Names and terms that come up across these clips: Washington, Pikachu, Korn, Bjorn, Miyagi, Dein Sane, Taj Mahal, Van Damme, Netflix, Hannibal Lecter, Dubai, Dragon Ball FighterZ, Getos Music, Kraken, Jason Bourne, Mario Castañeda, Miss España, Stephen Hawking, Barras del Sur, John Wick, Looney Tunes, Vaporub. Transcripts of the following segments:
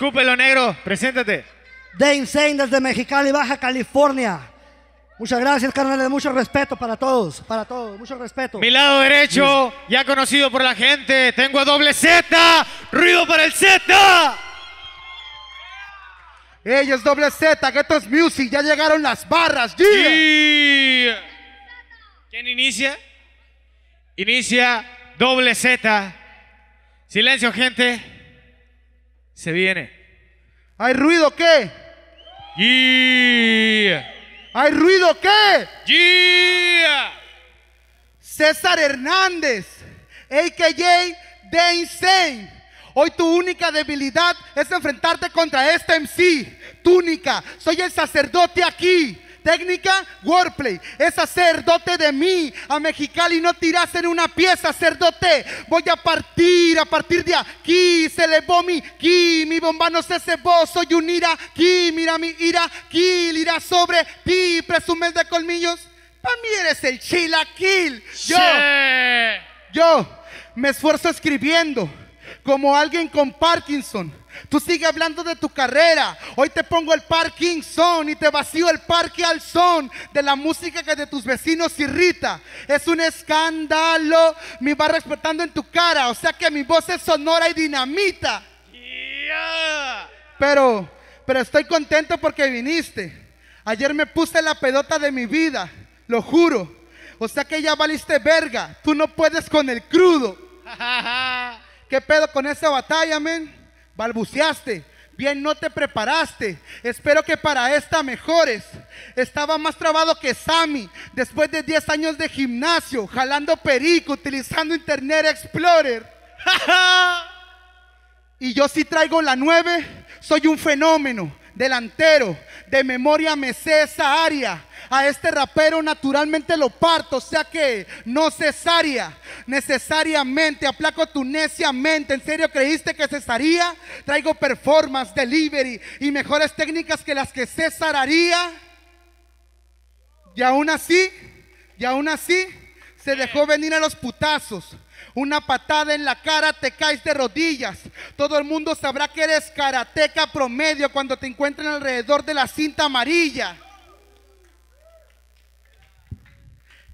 Escúpelo, negro. Preséntate. Dein Sane desde Mexicali, Baja California. Muchas gracias, carnales. Mucho respeto para todos. Para todos. Mucho respeto. Mi lado derecho, ya conocido por la gente. Tengo a doble Z. Ruido para el Z. Ellos doble Z, Getos Music. Ya llegaron las barras. Yeah. Yeah. ¿Quién inicia? Inicia doble Z. Silencio, gente. Se viene. ¿Hay ruido qué? Yeah. ¿Hay ruido qué? Yeah. César Hernández, a.k.a. Dein Sane. Hoy tu única debilidad es enfrentarte contra este MC. Túnica, soy el sacerdote aquí. Técnica, wordplay. Es sacerdote de mí. A Mexicali no tiras en una pieza, sacerdote. Voy a partir de aquí. Se elevó mi ki, mi bomba no se cebó. Soy un ira aquí, mira mi ira aquí. Irá sobre ti, presumes de colmillos. Para mí eres el chilaquil. Yo me esfuerzo escribiendo como alguien con Parkinson. Tú sigue hablando de tu carrera. Hoy te pongo el Parkinson y te vacío el parque al son de la música que de tus vecinos irrita. Es un escándalo. Me va respetando en tu cara. O sea que mi voz es sonora y dinamita. Yeah. Pero estoy contento porque viniste. Ayer me puse la pedota de mi vida. Lo juro. O sea que ya valiste verga. Tú no puedes con el crudo. ¿Qué pedo con esa batalla, men? Balbuceaste, bien no te preparaste. Espero que para esta mejores. Estaba más trabado que Sammy después de 10 años de gimnasio, jalando perico, utilizando Internet Explorer. Y yo sí traigo la 9, soy un fenómeno, delantero, de memoria me sé esa área. A este rapero naturalmente lo parto, o sea que no cesaría, necesariamente aplaco tu necia mente. ¿En serio creíste que cesaría? Traigo performance, delivery y mejores técnicas que las que César haría. Y aún así, se dejó venir a los putazos. Una patada en la cara, te caes de rodillas. Todo el mundo sabrá que eres karateca promedio cuando te encuentren alrededor de la cinta amarilla.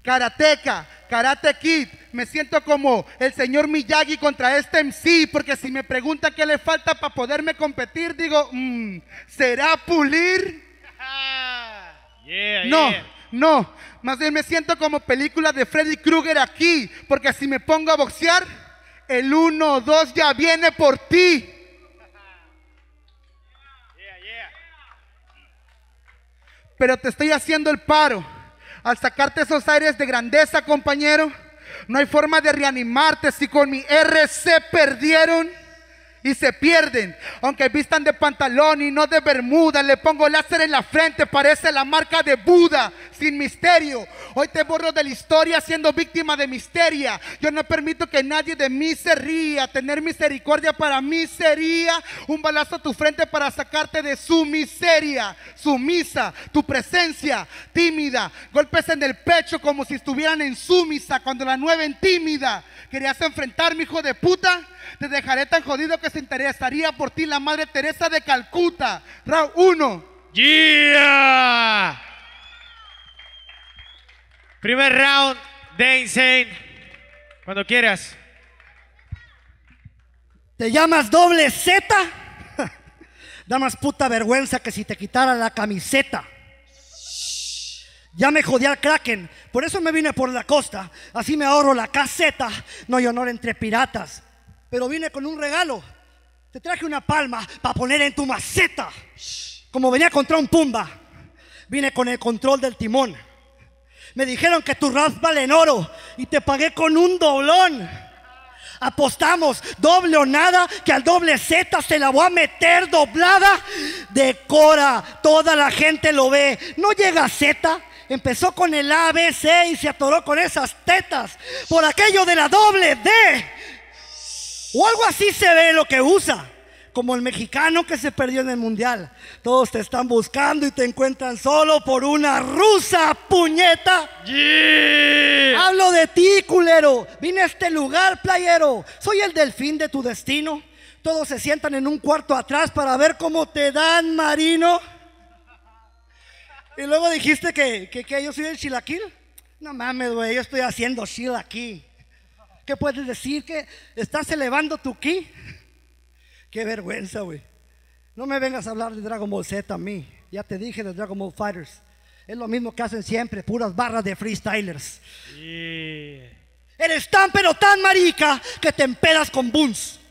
Karateca, Karate Kid, me siento como el señor Miyagi contra este MC, porque si me pregunta qué le falta para poderme competir, digo, ¿será pulir? No, más bien me siento como película de Freddy Krueger aquí, porque si me pongo a boxear, el 1-2 ya viene por ti. Pero te estoy haciendo el paro. Al sacarte esos aires de grandeza, compañero, no hay forma de reanimarte si con mi R se perdieron y se pierden. Aunque vistan de pantalón y no de bermuda, le pongo láser en la frente, parece la marca de Buda, sin misterio. Hoy te borro de la historia siendo víctima de misteria. Yo no permito que nadie de mí se ría. Tener misericordia para mí sería un balazo a tu frente para sacarte de su miseria. Sumisa, tu presencia tímida, golpes en el pecho como si estuvieran en sumisa cuando la nueva intimida. ¿Querías enfrentarme, hijo de puta? Te dejaré tan jodido que se interesaría por ti la Madre Teresa de Calcuta. Round 1. Yeah. Primer round, Dein Sane. Cuando quieras. ¿Te llamas doble Z? Da más puta vergüenza que si te quitara la camiseta. Ya me jodí al Kraken, por eso me vine por la costa. Así me ahorro la caseta. No hay honor entre piratas. Pero vine con un regalo. Te traje una palma para poner en tu maceta. Como venía contra un pumba, vine con el control del timón. Me dijeron que tu rap vale en oro y te pagué con un doblón. Apostamos doble o nada, que al doble Z se la voy a meter doblada. Decora, toda la gente lo ve. No llega Z, empezó con el ABC y se atoró con esas tetas. Por aquello de la doble D. O algo así se ve lo que usa, como el mexicano que se perdió en el mundial. Todos te están buscando y te encuentran solo por una rusa, puñeta. Yeah. Hablo de ti, culero. Vine a este lugar, playero. Soy el delfín de tu destino. Todos se sientan en un cuarto atrás para ver cómo te dan, marino. Y luego dijiste que yo soy el chilaquil. No mames, güey, yo estoy haciendo chilaquil. ¿Qué puedes decir? ¿Que estás elevando tu ki? Qué vergüenza, güey. No me vengas a hablar de Dragon Ball Z a mí. Ya te dije de Dragon Ball FighterZ. Es lo mismo que hacen siempre, puras barras de freestylers. Yeah. Eres tan pero tan marica que te empedas con Boons.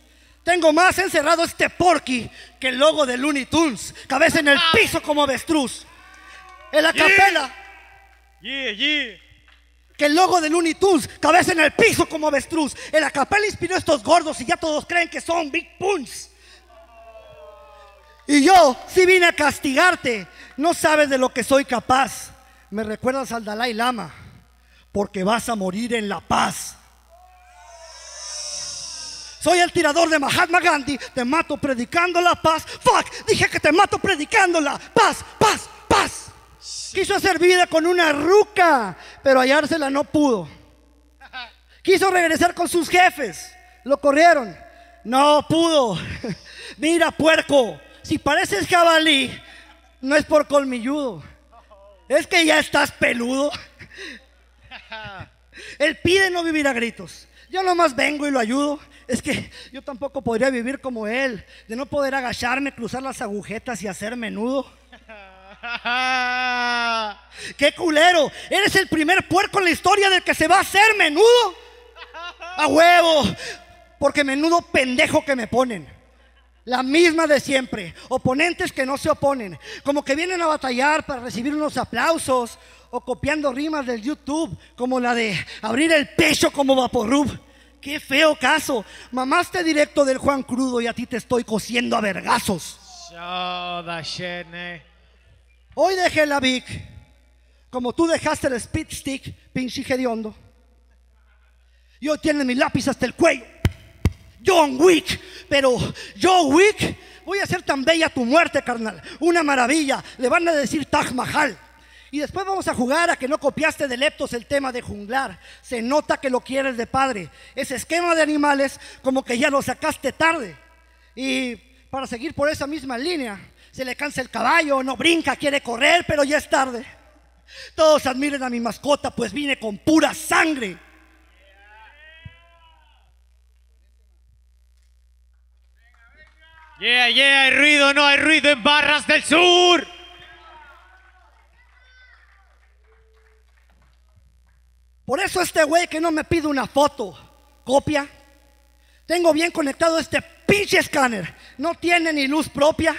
Tengo más encerrado este Porky que el logo de Looney Tunes. Cabeza en el piso como avestruz. El acapela. Yeah. Yeah, yeah. Que el logo de Looney Tunes. Cabeza en el piso como avestruz. El acapela inspiró a estos gordos y ya todos creen que son Big Boons. Y yo sí vine a castigarte. No sabes de lo que soy capaz. Me recuerdas al Dalai Lama, porque vas a morir en la paz. Soy el tirador de Mahatma Gandhi. Te mato predicando la paz. Fuck, dije que te mato predicando la paz, paz, paz. Quiso hacer vida con una ruca, pero hallársela no pudo. Quiso regresar con sus jefes. Lo corrieron. No pudo. Mira, puerco, si pareces jabalí, no es por colmilludo, es que ya estás peludo. Él pide no vivir a gritos. Yo nomás vengo y lo ayudo. Es que yo tampoco podría vivir como él, de no poder agacharme, cruzar las agujetas y hacer menudo. ¡Qué culero! Eres el primer puerco en la historia del que se va a hacer menudo. ¡A huevo! Porque menudo pendejo que me ponen. La misma de siempre, oponentes que no se oponen, como que vienen a batallar para recibir unos aplausos, o copiando rimas del YouTube, como la de abrir el pecho como Vaporub. ¡Qué feo caso! Mamaste directo del Juan Crudo y a ti te estoy cosiendo a vergazos. Hoy dejé la Vic, como tú dejaste el Speed Stick, pinche hediondo. Y hoy tienes mi lápiz hasta el cuello. John Wick, pero John Wick, voy a hacer tan bella tu muerte, carnal, una maravilla, le van a decir Taj Mahal. Y después vamos a jugar a que no copiaste de Leptos el tema de junglar. Se nota que lo quieres de padre. Ese esquema de animales como que ya lo sacaste tarde. Y para seguir por esa misma línea, se le cansa el caballo, no brinca, quiere correr, pero ya es tarde. Todos admiren a mi mascota, pues vine con pura sangre. Yeah, yeah, hay ruido, no hay ruido en Barras del Sur. Por eso este güey que no me pide una foto, copia. Tengo bien conectado este pinche escáner. No tiene ni luz propia.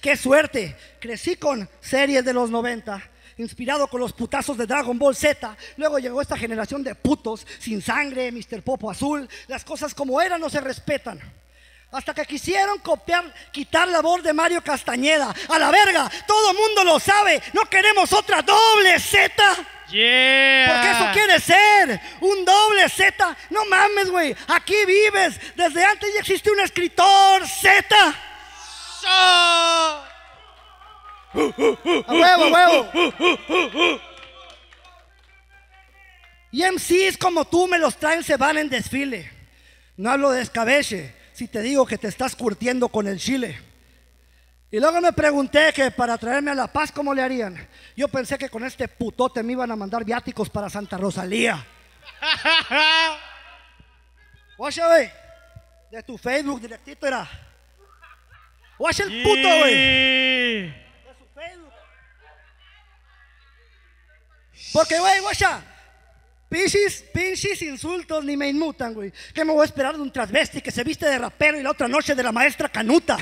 Qué suerte. Crecí con series de los 90, inspirado con los putazos de Dragon Ball Z. Luego llegó esta generación de putos sin sangre, Mr. Popo Azul. Las cosas como eran no se respetan. Hasta que quisieron copiar, quitar la voz de Mario Castañeda. ¡A la verga! ¡Todo mundo lo sabe! ¡No queremos otra doble Z! Yeah. Porque eso quiere ser, un doble Z. No mames, güey, aquí vives. Desde antes ya existió un escritor Z. ¡A huevo, huevo! Y MCs como tú me los traen, se van en desfile. No hablo de escabeche si te digo que te estás curtiendo con el chile. Y luego me pregunté que para traerme a La Paz, ¿cómo le harían? Yo pensé que con este putote me iban a mandar viáticos para Santa Rosalía. Oye, güey, de tu Facebook directito era. Oye, el puto, güey. De su Facebook. Porque, güey, guacha, pinches insultos ni me inmutan, güey. ¿Qué me voy a esperar de un transvesti que se viste de rapero y la otra noche de la maestra Canuta?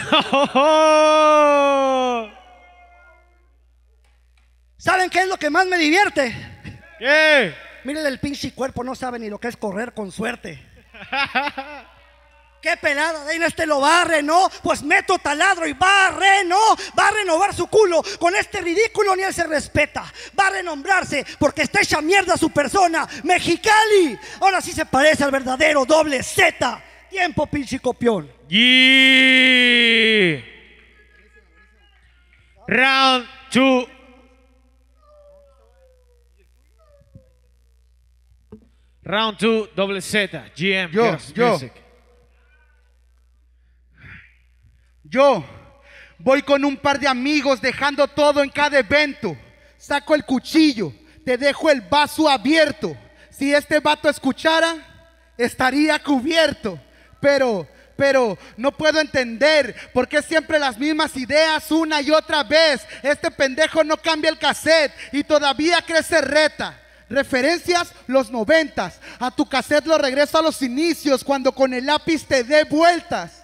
¿Saben qué es lo que más me divierte? ¿Qué? Miren el pinche cuerpo, no sabe ni lo que es correr con suerte. ¡Qué pelada! De ahí este lo barre, ¿no? Pues meto taladro y barre, ¿no? Va a renovar su culo. Con este ridículo ni él se respeta. Va a renombrarse porque está hecha mierda su persona. ¡Mexicali! Ahora sí se parece al verdadero doble Z. Tiempo, pinche copión. Yeah. Round 2. Round 2, doble Z. GM, Getos Music. Yo voy con un par de amigos dejando todo en cada evento. Saco el cuchillo, te dejo el vaso abierto. Si este vato escuchara, estaría cubierto. Pero no puedo entender por qué siempre las mismas ideas una y otra vez. Este pendejo no cambia el cassette y todavía crece reta. Referencias, los 90s. A tu cassette lo regreso a los inicios cuando con el lápiz te dé vueltas.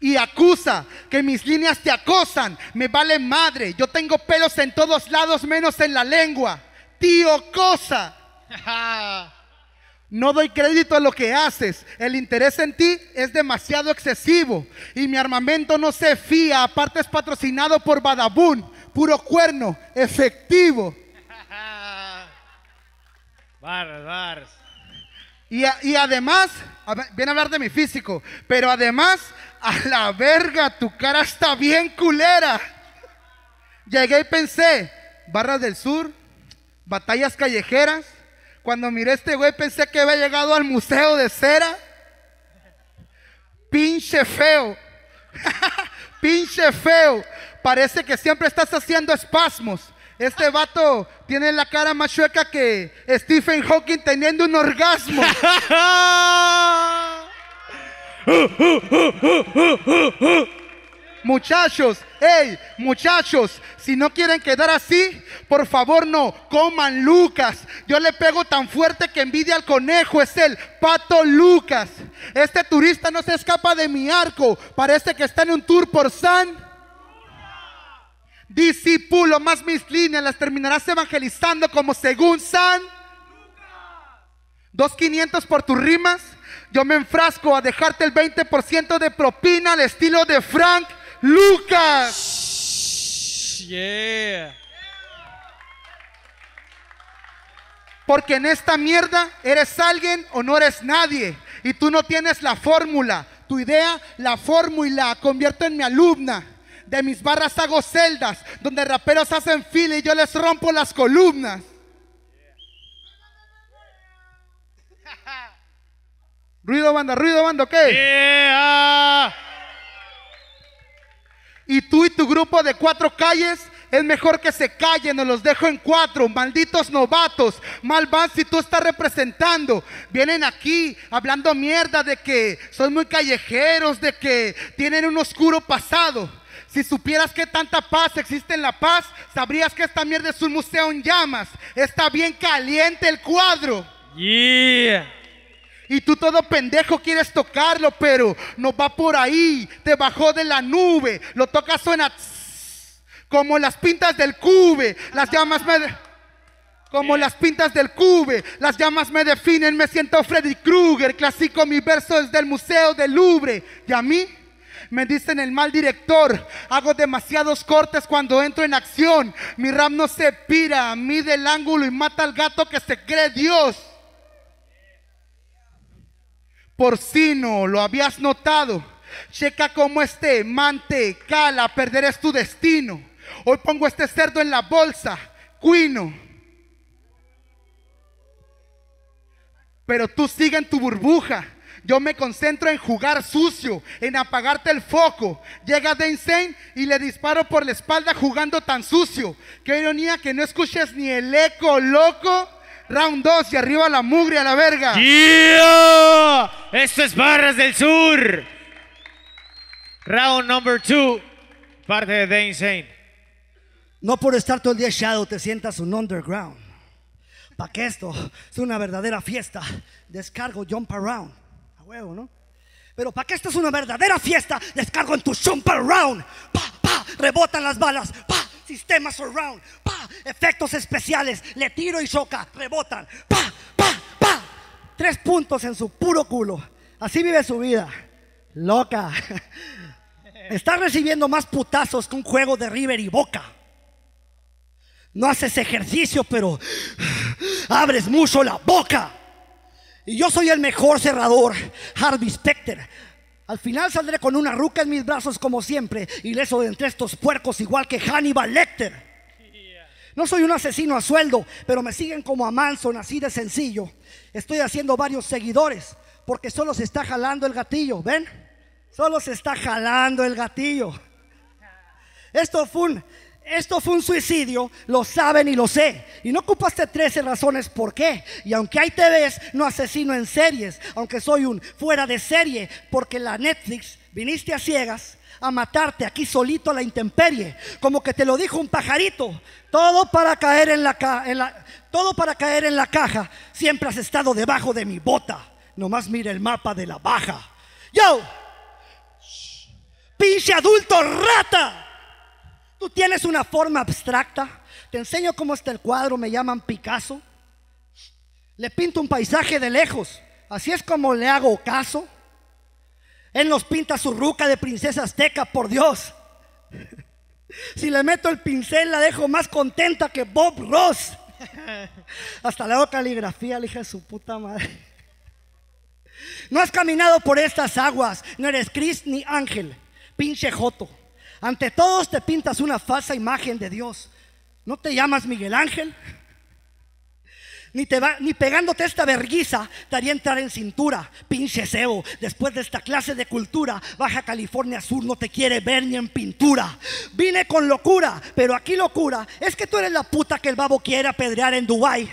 Y acusa que mis líneas te acosan. Me vale madre, yo tengo pelos en todos lados menos en la lengua. Tío Cosa. No doy crédito a lo que haces. El interés en ti es demasiado excesivo. Y mi armamento no se fía. Aparte es patrocinado por Badabun. Puro cuerno, efectivo. Barras. Y además, viene a hablar de mi físico. Pero además, a la verga, tu cara está bien culera. Llegué y pensé, Barras del Sur, batallas callejeras. Cuando miré a este güey pensé que había llegado al museo de cera. Pinche feo. Pinche feo. Parece que siempre estás haciendo espasmos. Este vato tiene la cara más chueca que Stephen Hawking teniendo un orgasmo. Muchachos, hey, muchachos, si no quieren quedar así, por favor no coman Lucas. Yo le pego tan fuerte que envidia al conejo, es el Pato Lucas. Este turista no se escapa de mi arco, parece que está en un tour por San... Discípulo, más mis líneas las terminarás evangelizando como según San... 2,500 por tus rimas, yo me enfrasco a dejarte el 20% de propina al estilo de Frank... Lucas, yeah. Porque en esta mierda eres alguien o no eres nadie. Y tú no tienes la fórmula. Tu idea la formo y la convierto en mi alumna. De mis barras hago celdas donde raperos hacen fila y yo les rompo las columnas. Yeah. Ruido banda, ok. Yeah. Y tú y tu grupo de 4 calles, es mejor que se callen o los dejo en 4, malditos novatos. Mal van si tú estás representando. Vienen aquí hablando mierda de que son muy callejeros, de que tienen un oscuro pasado. Si supieras que tanta paz existe en La Paz, sabrías que esta mierda es un museo en llamas. Está bien caliente el cuadro. Yeah. Y tú todo pendejo quieres tocarlo, pero no va por ahí, te bajó de la nube, lo tocas suena tss, como las pintas del cube, las llamas me... Como las pintas del cube, las llamas me definen, me siento Freddy Krueger, clasico mi verso desde el Museo del Louvre. ¿Y a mí? Me dicen el mal director, hago demasiados cortes cuando entro en acción, mi rap no se pira, mide el ángulo y mata al gato que se cree Dios. Porcino, lo habías notado. Checa cómo este man te cala, perderás tu destino. Hoy pongo este cerdo en la bolsa, cuino. Pero tú sigue en tu burbuja. Yo me concentro en jugar sucio, en apagarte el foco. Llega Dein Sane y le disparo por la espalda jugando tan sucio. Qué ironía que no escuches ni el eco, loco. Round 2 y arriba la mugre a la verga. Yeah. Esto es Barras del Sur. Round number 2, parte de Dein Sane. No por estar todo el día shadow te sientas un underground. Pa' que esto es una verdadera fiesta. Descargo jump around. A huevo, ¿no? Pero pa' que esto es una verdadera fiesta. Descargo en tu jump around. Pa, pa, rebotan las balas. Pa. Sistema surround, pa, efectos especiales, le tiro y choca, rebotan, pa, pa, pa. 3 puntos en su puro culo. Así vive su vida, loca. Está recibiendo más putazos que un juego de River y Boca. No haces ejercicio, pero abres mucho la boca. Y yo soy el mejor cerrador, Harvey Specter. Al final saldré con una ruca en mis brazos como siempre, ileso de entre estos puercos igual que Hannibal Lecter. No soy un asesino a sueldo, pero me siguen como a Manson, así de sencillo. Estoy haciendo varios seguidores porque solo se está jalando el gatillo, ¿ven? Solo se está jalando el gatillo. Esto fue un suicidio, lo saben y lo sé. Y no ocupaste 13 razones por qué. Y aunque ahí te ves, no asesino en series, aunque soy un fuera de serie, porque la Netflix viniste a ciegas a matarte aquí solito a la intemperie, como que te lo dijo un pajarito. Todo para caer en la caja. Siempre has estado debajo de mi bota. Nomás mira el mapa de la baja. Yo, pinche adulto rata. Tú tienes una forma abstracta. Te enseño cómo está el cuadro, me llaman Picasso. Le pinto un paisaje de lejos, así es como le hago caso. Él nos pinta su ruca de princesa azteca, por Dios. Si le meto el pincel la dejo más contenta que Bob Ross. Hasta le hago caligrafía, la hija de su puta madre. No has caminado por estas aguas, no eres Cris ni ángel, pinche joto. Ante todos te pintas una falsa imagen de Dios. No te llamas Miguel Ángel. Ni pegándote esta verguiza te haría entrar en cintura, pinche cebo. Después de esta clase de cultura, Baja California Sur no te quiere ver ni en pintura. Vine con locura, pero aquí locura es que tú eres la puta que el babo quiere apedrear en Dubai.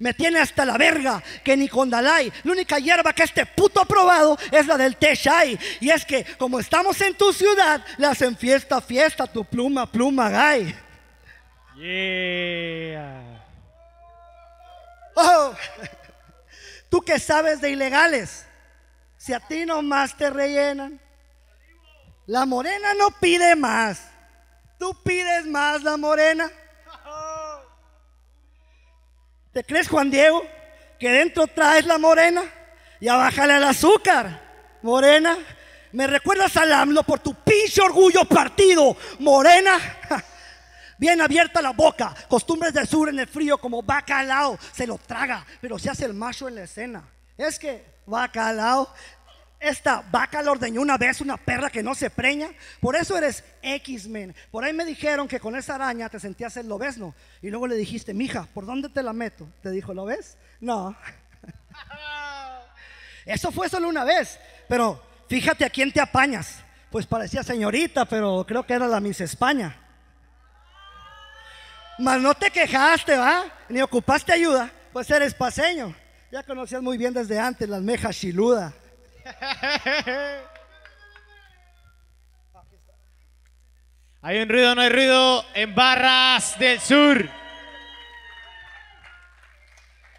Me tiene hasta la verga que ni con Dalai. La única hierba que este puto ha probado es la del Teshai. Y es que como estamos en tu ciudad, le hacen fiesta, fiesta, tu pluma, pluma, gay. Yeah. Oh, tú que sabes de ilegales, si a ti nomás te rellenan. La morena no pide más. Tú pides más la morena. ¿Te crees, Juan Diego, que dentro traes la morena? Ya bájale al azúcar, morena. Me recuerdas al AMLO por tu pinche orgullo partido, morena. Bien abierta la boca, costumbres del sur en el frío como bacalao. Se lo traga, pero se hace el macho en la escena. Es que bacalao, esta vaca la ordeñó una vez una perra que no se preña. Por eso eres X-Men. Por ahí me dijeron que con esa araña te sentías el lobesno. Y luego le dijiste, mija, ¿por dónde te la meto? Te dijo, ¿lo ves? No. Eso fue solo una vez. Pero fíjate a quién te apañas. Pues parecía señorita, pero creo que era la Miss España. Mas no te quejaste, ¿va? Ni ocupaste ayuda, pues eres paseño. Ya conocías muy bien desde antes las mejas chiludas. Hay un ruido, no hay ruido en Barras del Sur.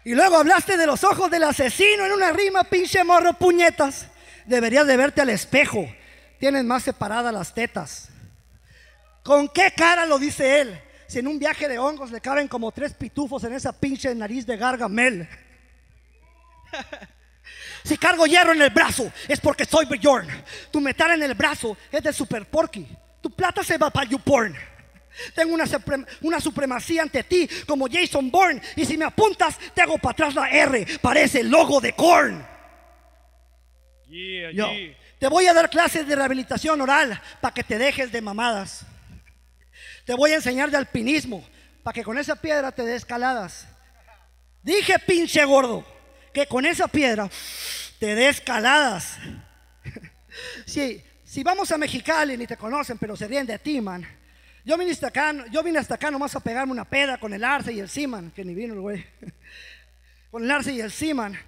Y luego hablaste de los ojos del asesino en una rima, pinche morro puñetas. Deberías de verte al espejo, tienes más separadas las tetas. ¿Con qué cara lo dice él? Si en un viaje de hongos le caben como 3 pitufos en esa pinche nariz de Gargamel. Si cargo hierro en el brazo es porque soy Bjorn. Tu metal en el brazo es de Super Porky. Tu plata se va para YouPorn. Tengo una supremacía ante ti como Jason Bourne. Y si me apuntas te hago para atrás la R. Parece el logo de Korn. Yo te voy a dar clases de rehabilitación oral para que te dejes de mamadas. Te voy a enseñar de alpinismo para que con esa piedra te des escaladas. Dije, pinche gordo, que con esa piedra te dé escaladas. Si vamos a Mexicali, ni te conocen, pero se ríen de ti, man. Yo vine hasta acá nomás a pegarme una peda con el Arce y el Siman, que ni vino el güey. Con el Arce y el Siman.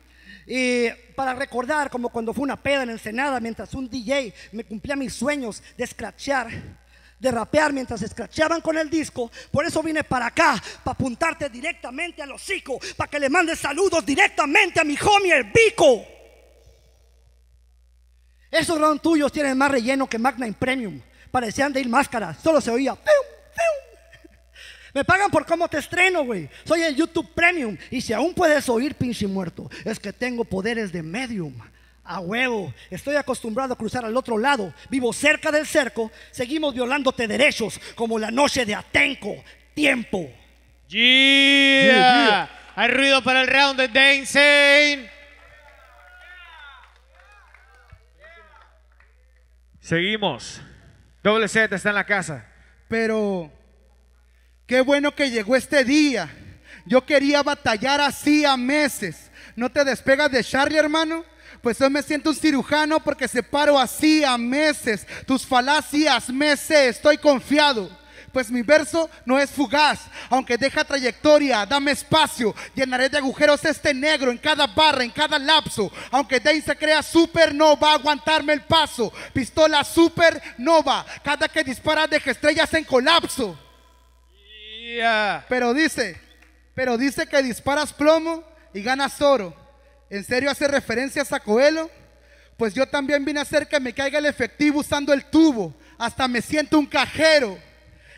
Y para recordar como cuando fue una peda en Ensenada, mientras un DJ me cumplía mis sueños de escrachear, de rapear mientras escrachaban con el disco. Por eso vine para acá, para apuntarte directamente al hocico, para que le mandes saludos directamente a mi homie el Bico. Esos rounds tuyos tienen más relleno que Magnum Premium. Parecían de ir máscaras, solo se oía ¡pium, pium! Me pagan por cómo te estreno, güey. Soy el YouTube Premium. Y si aún puedes oír, pinche muerto, es que tengo poderes de medium. A huevo, estoy acostumbrado a cruzar al otro lado. Vivo cerca del cerco. Seguimos violándote derechos como la noche de Atenco. Tiempo. Yeah. Yeah, yeah. Hay ruido para el round de Dein Sane. Seguimos. Doble Z está en la casa. Pero Qué bueno que llegó este día. Yo quería batallar así a meses. ¿No te despegas de Charlie, hermano? Pues hoy me siento un cirujano porque separo así a meses. Tus falacias, meses, estoy confiado. Pues mi verso no es fugaz, aunque deja trayectoria, dame espacio. Llenaré de agujeros este negro en cada barra, en cada lapso. Aunque Dein se crea super, no va a aguantarme el paso. Pistola supernova, cada que dispara deja estrellas en colapso. Yeah. Pero dice que disparas plomo y ganas oro. ¿En serio hace referencias a Coelho? Pues yo también vine a hacer que me caiga el efectivo usando el tubo. Hasta me siento un cajero.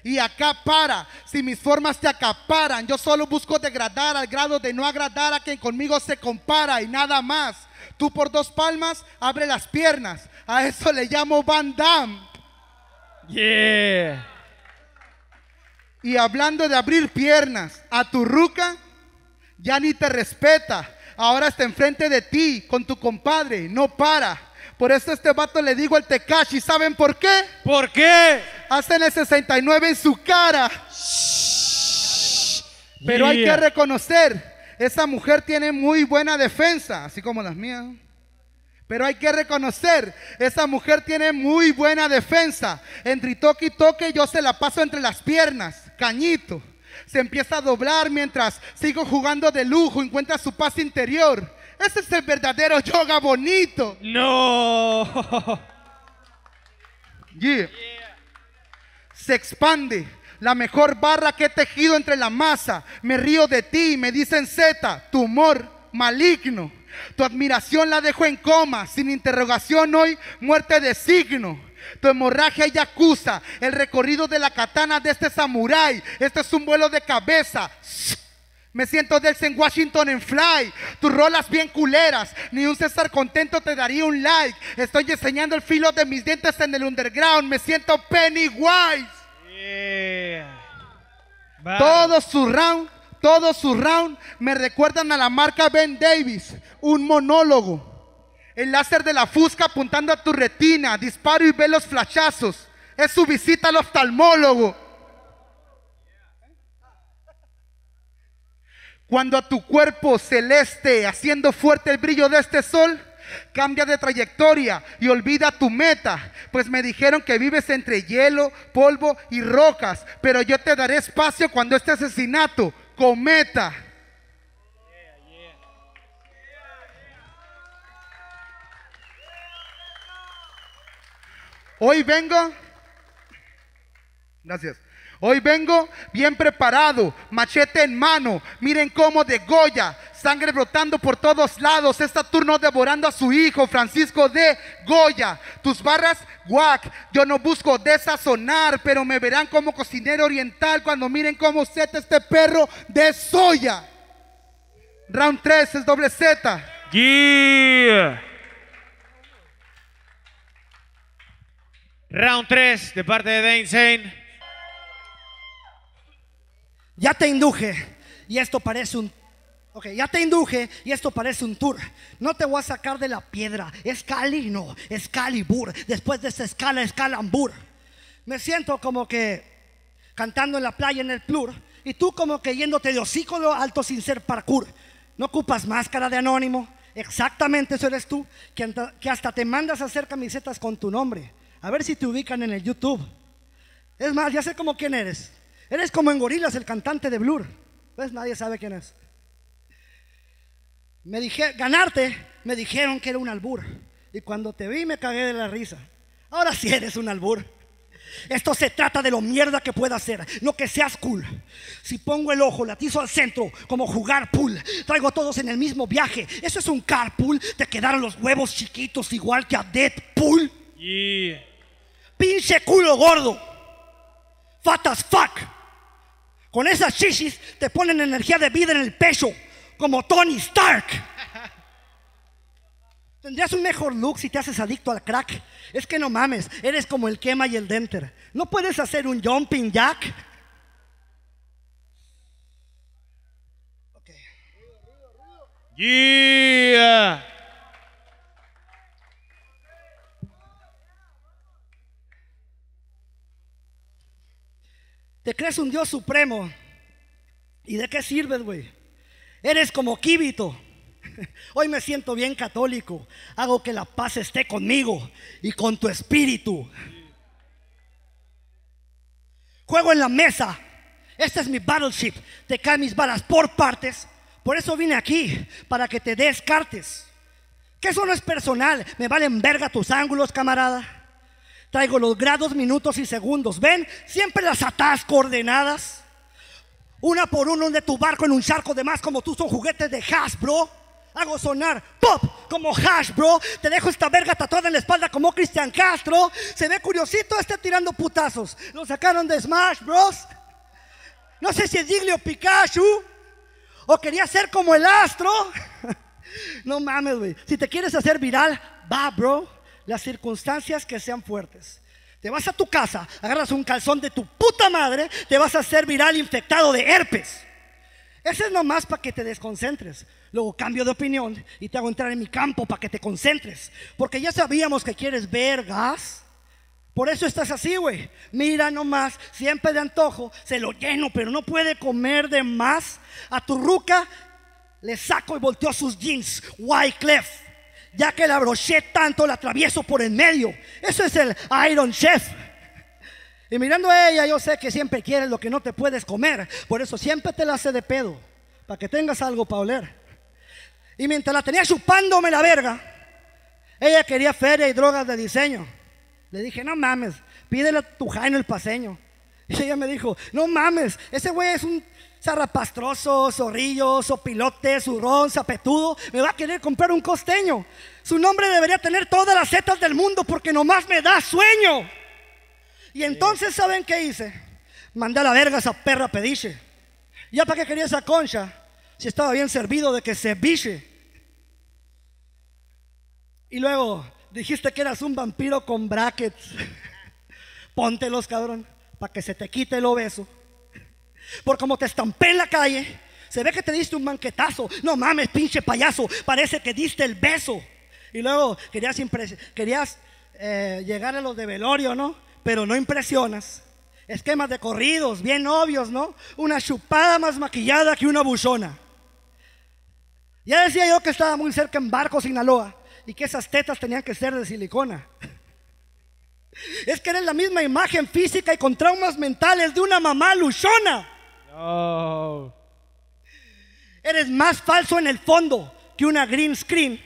Y acá para, si mis formas te acaparan, yo solo busco degradar al grado de no agradar a quien conmigo se compara y nada más. Tú por dos palmas, abre las piernas. A eso le llamo Van Damme. Yeah. Y hablando de abrir piernas, a tu ruca ya ni te respeta. Ahora está enfrente de ti, con tu compadre, no para. Por eso a este vato le digo el Tekashi, ¿saben por qué? ¿Por qué? Hacen el 69 en su cara. Shh. Pero hay que reconocer, esa mujer tiene muy buena defensa, así como las mías. Pero hay que reconocer, esa mujer tiene muy buena defensa. Entre toque y toque yo se la paso entre las piernas, cañito. Se empieza a doblar mientras sigo jugando de lujo, encuentra su paz interior. Ese es el verdadero yoga bonito. No. Yeah. Yeah. Se expande. La mejor barra que he tejido entre la masa. Me río de ti, me dicen Z, tu humor maligno. Tu admiración la dejo en coma, sin interrogación hoy, muerte de signo. Tu hemorragia ya acusa el recorrido de la katana de este samurái. Este es un vuelo de cabeza. Me siento Delsen en Washington en fly. Tus rolas bien culeras, ni un César contento te daría un like. Estoy enseñando el filo de mis dientes en el underground. Me siento Pennywise. Yeah. Vale. Todos sus rounds me recuerdan a la marca Ben Davis, un monólogo. El láser de la fusca apuntando a tu retina, disparo y ve los flashazos. Es su visita al oftalmólogo. Cuando a tu cuerpo celeste, haciendo fuerte el brillo de este sol, cambia de trayectoria y olvida tu meta. Pues me dijeron que vives entre hielo, polvo y rocas, pero yo te daré espacio cuando este asesinato cometa. Hoy vengo bien preparado, machete en mano. Miren cómo degolla, sangre brotando por todos lados. Esta turno devorando a su hijo, Francisco de Goya. Tus barras, guac. Yo no busco desazonar, pero me verán como cocinero oriental cuando miren cómo seta este perro de soya. Round 3 es doble Z. Yeah. Round 3 de parte de Dein Sane. Ya te induje y esto parece un... Ok, ya te induje y esto parece un tour. No te voy a sacar de la piedra. Es Cali, no, es Calibur. Después de esa escala, es Calambur. Me siento como que cantando en la playa en el plur y tú como que yéndote de hocico lo alto sin ser parkour. No ocupas máscara de anónimo. Exactamente eso eres tú, que hasta te mandas a hacer camisetas con tu nombre. A ver si te ubican en el YouTube. Es más, ya sé como quién eres. Eres como en Gorilas, el cantante de Blur. Pues nadie sabe quién es. Me dijeron que era un albur. Y cuando te vi me cagué de la risa. Ahora sí eres un albur. Esto se trata de lo mierda que pueda ser, no que seas cool. Si pongo el ojo, latizo al centro, como jugar pool. Traigo a todos en el mismo viaje. Eso es un carpool. Te quedaron los huevos chiquitos igual que a Deadpool. Yeah. Pinche culo gordo. Fat as fuck. Con esas chichis te ponen energía de vida en el pecho, como Tony Stark. Tendrías un mejor look si te haces adicto al crack. Es que no mames, eres como el Kema y el Denter. ¿No puedes hacer un jumping jack? Okay. Yeah. Te crees un Dios supremo. ¿Y de qué sirves, güey? Eres como Quíbito. Hoy me siento bien católico. Hago que la paz esté conmigo y con tu espíritu. Juego en la mesa. Esta es mi battleship. Te caen mis balas por partes. Por eso vine aquí, para que te descartes. Que eso no es personal. Me valen verga tus ángulos, camarada. Traigo los grados, minutos y segundos. ¿Ven? Siempre las atás coordenadas. Una por una de tu barco en un charco de más, como tú son juguetes de Hasbro. Hago sonar pop como Hasbro. Te dejo esta verga tatuada en la espalda como Cristian Castro. Se ve curiosito este tirando putazos. Lo sacaron de Smash Bros. No sé si es Jiggly o Pikachu. O quería ser como el astro. No mames, güey. Si te quieres hacer viral, va, bro. Las circunstancias que sean fuertes. Te vas a tu casa, agarras un calzón de tu puta madre, te vas a hacer viral infectado de herpes. Eso es nomás para que te desconcentres. Luego cambio de opinión y te hago entrar en mi campo para que te concentres. Porque ya sabíamos que quieres vergas. Por eso estás así, güey. Mira nomás, siempre de antojo, se lo lleno, pero no puede comer de más. A tu ruca le saco y volteo sus jeans, Wyclef. Ya que la broché tanto, la atravieso por en medio. Eso es el Iron Chef. Y mirando a ella, yo sé que siempre quieres lo que no te puedes comer. Por eso siempre te la hace de pedo, para que tengas algo para oler. Y mientras la tenía chupándome la verga, ella quería feria y drogas de diseño. Le dije, no mames, pídele a tu Jaino el paseño. Y ella me dijo, no mames, ese güey es un zarrapastroso, zorrillo, sopilote, zurrón, zapetudo. Me va a querer comprar un costeño. Su nombre debería tener todas las zetas del mundo porque nomás me da sueño. Y entonces, ¿saben qué hice? Mandé a la verga a esa perra pediche. ¿Ya para qué quería esa concha? Si estaba bien servido de que se biche. Y luego dijiste que eras un vampiro con brackets. Póntelos, cabrón, para que se te quite el obeso. Por como te estampé en la calle, se ve que te diste un banquetazo. No mames, pinche payaso, parece que diste el beso. Y luego querías llegar a los de velorio, ¿no? Pero no impresionas. Esquemas de corridos, bien obvios, ¿no? Una chupada más maquillada que una buchona. Ya decía yo que estaba muy cerca en Barco, Sinaloa, y que esas tetas tenían que ser de silicona. Es que eres la misma imagen física y con traumas mentales de una mamá luchona. No. Eres más falso en el fondo que una green screen.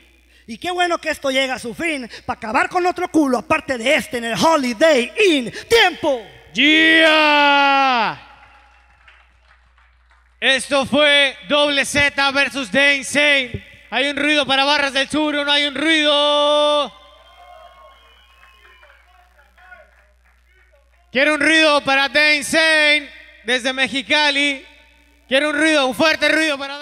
Y qué bueno que esto llega a su fin, para acabar con otro culo aparte de este en el Holiday Inn. ¡Tiempo! ¡Yeah! Esto fue Doble Z versus Dein Sane. Hay un ruido para Barras del Sur, no hay un ruido. Quiero un ruido para Dein Sane desde Mexicali. Quiero un ruido, un fuerte ruido para...